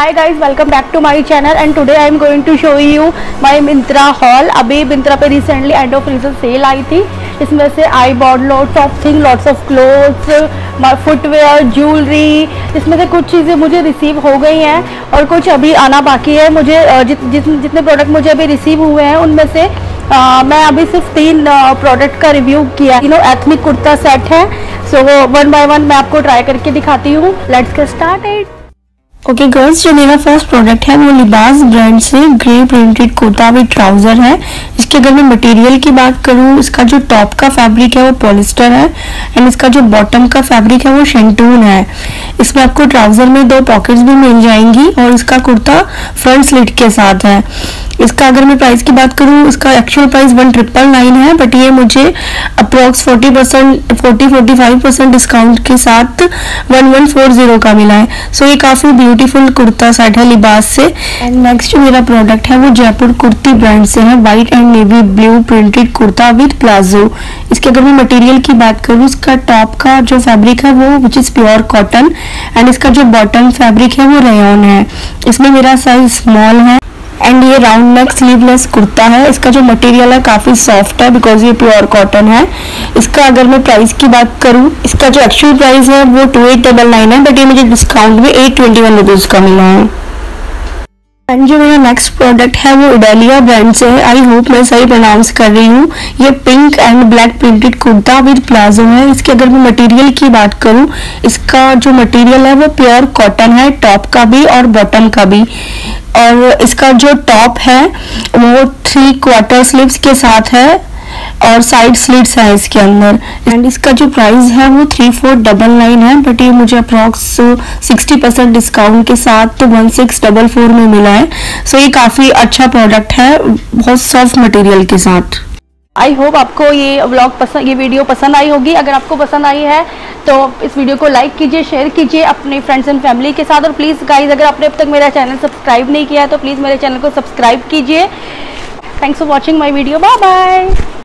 Hi guys, welcome back to my channel, and today I am going to show you my Myntra haul. अभी Myntra पे recently end of season sale आई थी. इसमें से I bought lots of things, lots of clothes, my footwear, jewelry. इसमें से कुछ चीज़ें मुझे receive हो गई हैं और कुछ अभी आना बाकी है. मुझे जितने प्रोडक्ट मुझे अभी receive हुए हैं उनमें से मैं अभी सिर्फ 3 प्रोडक्ट का रिव्यू किया. एथनिक कुर्ता सेट है. सो वन बाय वन मैं आपको ट्राई करके दिखाती हूँ. Let's get started. Okay girls, जो मेरा फर्स्ट प्रोडक्ट है वो लिबास ब्रांड से grey printed kurta with trouser है. इसके अगर मैं मटेरियल की बात करूँ, इसका जो टॉप का फैब्रिक है वो पॉलिस्टर है एंड इसका जो बॉटम का फैब्रिक है वो शेंटून है. इसमें आपको ट्राउजर में 2 पॉकेट्स भी मिल जाएंगी और इसका कुर्ता फ्रंट स्लिट के साथ है. इसका अगर मैं प्राइस की बात करूँ, इसका एक्चुअल प्राइस 1999 है, बट ये मुझे अप्रॉक्स 45% डिस्काउंट के साथ 1140 का मिला है. सो ये काफ़ी ब्यूटीफुल कुर्ता सेट है लिबास से. एंड नेक्स्ट मेरा प्रोडक्ट है वो जयपुर कुर्ती ब्रांड से है, white and navy blue printed kurta with palazzo. इसके अगर मैं मटेरियल की बात करूँ, इसका टॉप का जो फैब्रिक है वो which is pure cotton and इसका जो बॉटम फैब्रिक है वो रेयॉन है. इसमें मेरा साइज स्मॉल है एंड ये राउंड नेक स्लीवलेस कुर्ता है. इसका जो मटेरियल है काफ़ी सॉफ्ट है बिकॉज ये प्योर कॉटन है. इसका अगर मैं प्राइस की बात करूँ, इसका जो एक्चुअल प्राइस है वो 2899 है, बट ये मुझे डिस्काउंट में 821 का मिला है. एंड जो मेरा नेक्स्ट प्रोडक्ट है वो इडेलिया ब्रांड से है. आई होप मैं सही प्रोनाउंस कर रही हूँ. ये pink and black printed kurta with palazzo है. इसके अगर मैं मटेरियल की बात करूँ, इसका जो मटेरियल है वो प्योर कॉटन है, टॉप का भी और बॉटम का भी. और इसका जो टॉप है वो 3/4 स्लीव्स के साथ है और साइड स्लीट्स है इसके अंदर. एंड इसका जो प्राइस है वो 3499 है, बट ये मुझे अप्रॉक्स 60% डिस्काउंट के साथ तो 1644 में मिला है. सो ये काफ़ी अच्छा प्रोडक्ट है बहुत सॉफ्ट मटेरियल के साथ. आई होप आपको ये व्लॉग पसंद, ये वीडियो पसंद आई होगी. अगर आपको पसंद आई है तो इस वीडियो को लाइक कीजिए, शेयर कीजिए अपने फ्रेंड्स एंड फैमिली के साथ. और प्लीज़ गाइज, अगर आपने अब तक मेरा चैनल सब्सक्राइब नहीं किया है तो प्लीज़ मेरे चैनल को सब्सक्राइब कीजिए. Thanks for watching my video. Bye bye.